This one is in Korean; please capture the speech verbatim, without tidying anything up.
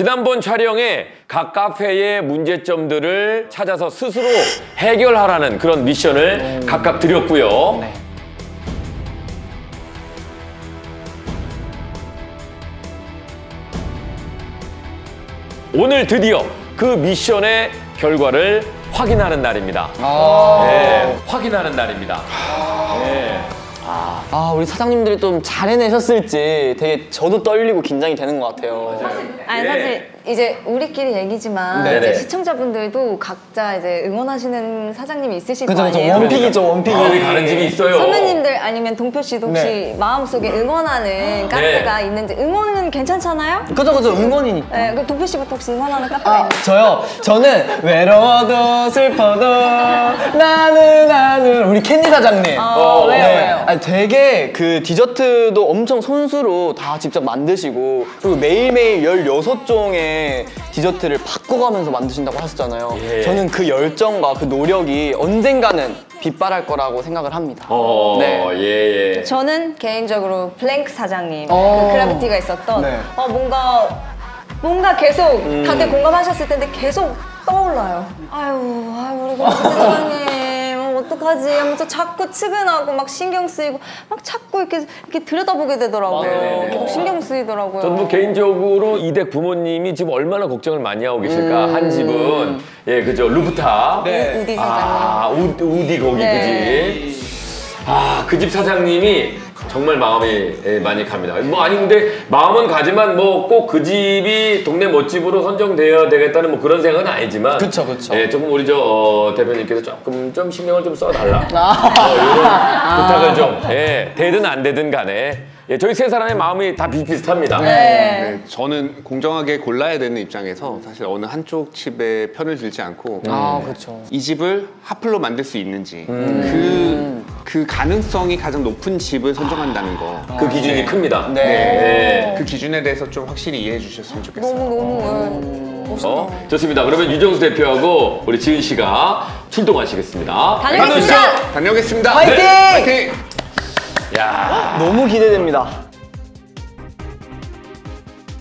지난번 촬영에 각 카페의 문제점들을 찾아서 스스로 해결하라는 그런 미션을 각각 드렸고요. 네. 오늘 드디어 그 미션의 결과를 확인하는 날입니다. 아 네, 확인하는 날입니다. 아, 네. 아, 아 우리 사장님들이 좀 잘 해내셨을지 되게 저도 떨리고 긴장이 되는 것 같아요. 사실, 아니 사실 네. 이제 우리끼리 얘기지만 이제 시청자분들도 각자 이제 응원하시는 사장님이 있으실 그쵸, 거 아니에요? 원픽이죠, 원픽이. 아, 우리 가는 집이 있어요. 선배님들 아니면 동표 씨도 혹시 네. 마음속에 응원하는 카페가 네. 있는지. 응원은 괜찮잖아요? 그죠, 그죠. 응원이니까. 네, 그럼 동표 씨부터 혹시 응원하는 카페? 아, 저요? 저는 외로워도 슬퍼도 나는 나는 우리 캔디 사장님. 아, 어, 왜요, 네. 왜요? 아니, 되게 그 디저트도 엄청 손수로 다 직접 만드시고 그리고 매일매일 열여섯 종의 디저트를 바꿔가면서 만드신다고 하셨잖아요. 예. 저는 그 열정과 그 노력이 언젠가는 빛발할 거라고 생각을 합니다. 어, 네. 예, 예. 저는 개인적으로 플랭크 사장님 어. 그 크래비티가 있었던 네. 어, 뭔가 뭔가 계속 음. 다들 공감하셨을 텐데 계속 떠올라요. 아유, 아유 우리 그 사장님. 어떡하지? 하면서 자꾸 측은하고 막 신경 쓰이고 막 자꾸 이렇게, 이렇게 들여다보게 되더라고요. 계속 신경 쓰이더라고요. 저도 개인적으로 이댁 부모님이 지금 얼마나 걱정을 많이 하고 계실까. 음. 한 집은 예 그죠 루프타, 네. 우디 사장님, 아 우, 우디 거기 네. 그지. 아 그 집 사장님이 정말 마음이 많이 갑니다. 뭐 아니 근데 마음은 가지만 뭐 꼭 그 집이 동네 멋집으로 선정되어야 되겠다는 뭐 그런 생각은 아니지만 그쵸 그쵸. 예, 조금 우리 저 어, 대표님께서 조금 좀 신경을 좀 써달라. 아 어, 이런 아 부탁을 좀 예, 되든 안 되든 간에 예, 저희 세 사람의 마음이 다 비슷비슷합니다. 네. 네, 저는 공정하게 골라야 되는 입장에서 사실 어느 한쪽 집에 편을 들지 않고 음. 아, 그렇죠. 이 집을 하플로 만들 수 있는지 음. 그, 그 가능성이 가장 높은 집을 선정한다는 거 그 아, 기준이 네. 큽니다. 네. 네. 그 기준에 대해서 좀 확실히 이해해 주셨으면 좋겠어요. 너무너무 멋있다. 어? 좋습니다. 그러면 유정수 대표하고 우리 지은 씨가 출동하시겠습니다. 다녀오겠습니다. 다녀오겠습니다. 화이팅! 네. 화이팅! 야 너무 기대됩니다.